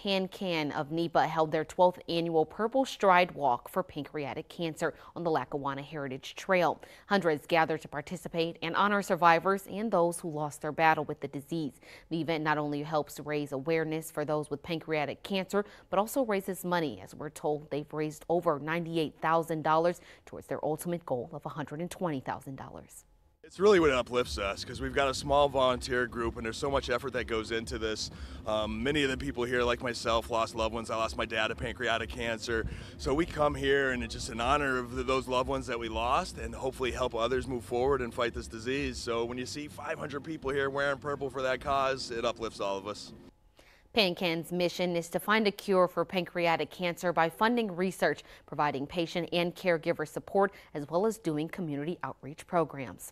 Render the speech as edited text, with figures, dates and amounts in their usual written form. PanCAN of NEPA held their 12th annual Purple Stride Walk for pancreatic cancer on the Lackawanna Heritage Trail. Hundreds gathered to participate and honor survivors and those who lost their battle with the disease. The event not only helps raise awareness for those with pancreatic cancer, but also raises money, as we're told they've raised over $98,000 towards their ultimate goal of $120,000. It's really what uplifts us, because we've got a small volunteer group and there's so much effort that goes into this. Many of the people here, like myself, lost loved ones. I lost my dad to pancreatic cancer. So we come here and it's just in honor of those loved ones that we lost, and hopefully help others move forward and fight this disease. So when you see 500 people here wearing purple for that cause, it uplifts all of us. PanCAN's mission is to find a cure for pancreatic cancer by funding research, providing patient and caregiver support, as well as doing community outreach programs.